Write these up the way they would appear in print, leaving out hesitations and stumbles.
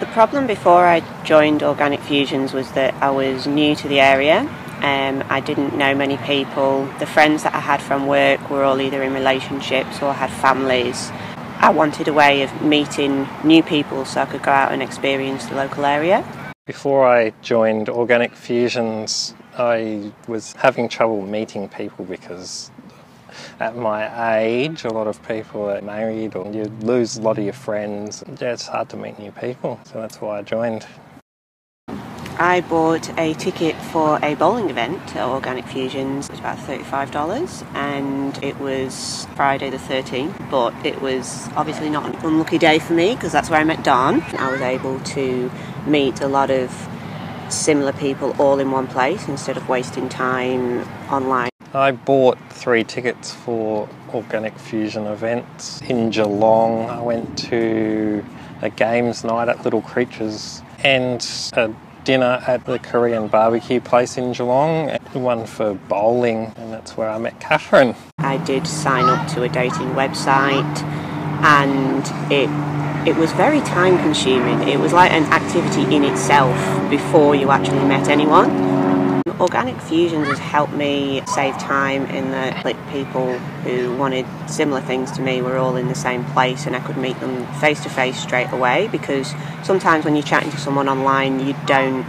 The problem before I joined Organic Fusions was that I was new to the area. I didn't know many people. The friends that I had from work were all either in relationships or had families. I wanted a way of meeting new people so I could go out and experience the local area. Before I joined Organic Fusions, I was having trouble meeting people because at my age, a lot of people are married or you lose a lot of your friends. Yeah, it's hard to meet new people, so that's why I joined. I bought a ticket for a bowling event at Organic Fusions. It was about $35 and it was Friday the 13th, but it was obviously not an unlucky day for me because that's where I met Don. I was able to meet a lot of similar people all in one place instead of wasting time online. I bought 3 tickets for Organic Fusion events. In Geelong, I went to a games night at Little Creatures and a dinner at the Korean barbecue place in Geelong, one for bowling, and that's where I met Catherine. I did sign up to a dating website and it was very time consuming. It was like an activity in itself before you actually met anyone. Organic Fusions has helped me save time in that people who wanted similar things to me were all in the same place and I could meet them face to face straight away, because sometimes when you're chatting to someone online you don't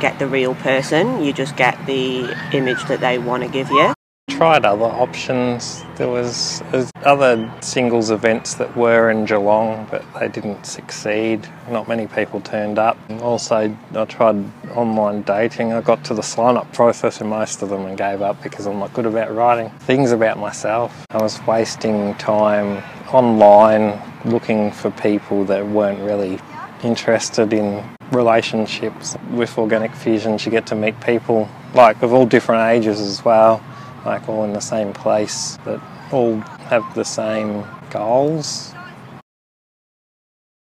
get the real person, you just get the image that they want to give you. Tried other options. There was other singles events that were in Geelong, but they didn't succeed. Not many people turned up. Also, I tried online dating. I got to the sign-up process in most of them and gave up because I'm not good about writing things about myself. I was wasting time online looking for people that weren't really interested in relationships. With Organic Fusions, you get to meet people like of all different ages as well. Like all in the same place, that all have the same goals.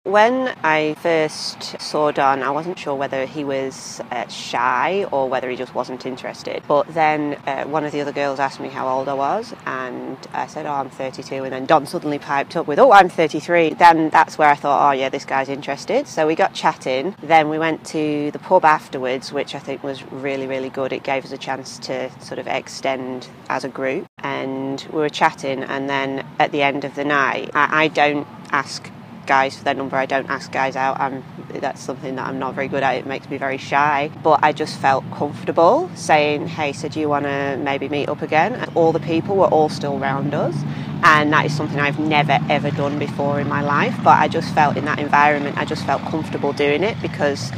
When I first saw Don, I wasn't sure whether he was shy or whether he just wasn't interested. But then one of the other girls asked me how old I was, and I said, oh, I'm 32. And then Don suddenly piped up with, oh, I'm 33. Then that's where I thought, oh, yeah, this guy's interested. So we got chatting. Then we went to the pub afterwards, which I think was really, really good. It gave us a chance to sort of extend as a group. And we were chatting, and then at the end of the night, I don't ask guys for their number. I don't ask guys out. That's something that I'm not very good at. It makes me very shy, but I just felt comfortable saying, hey, so do you want to maybe meet up again? And all the people were all still around us, and that is something I've never ever done before in my life, but I just felt in that environment I just felt comfortable doing it because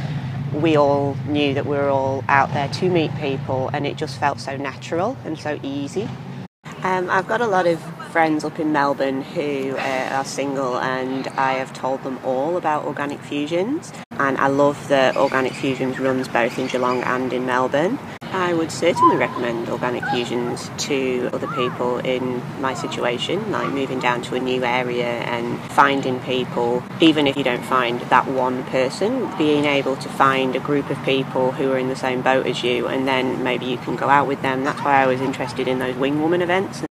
we all knew that we were all out there to meet people, and it just felt so natural and so easy. I've got a lot of friends up in Melbourne who are single, and I have told them all about Organic Fusions, and I love that Organic Fusions runs both in Geelong and in Melbourne. I would certainly recommend Organic Fusions to other people in my situation, like moving down to a new area and finding people. Even if you don't find that one person, being able to find a group of people who are in the same boat as you, and then maybe you can go out with them. That's why I was interested in those Wing Woman events.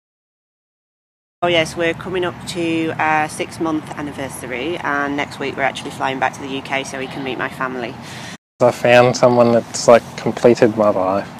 Oh yes, we're coming up to our 6-month anniversary, and next week we're actually flying back to the UK so we can meet my family. I found someone that's completed my life.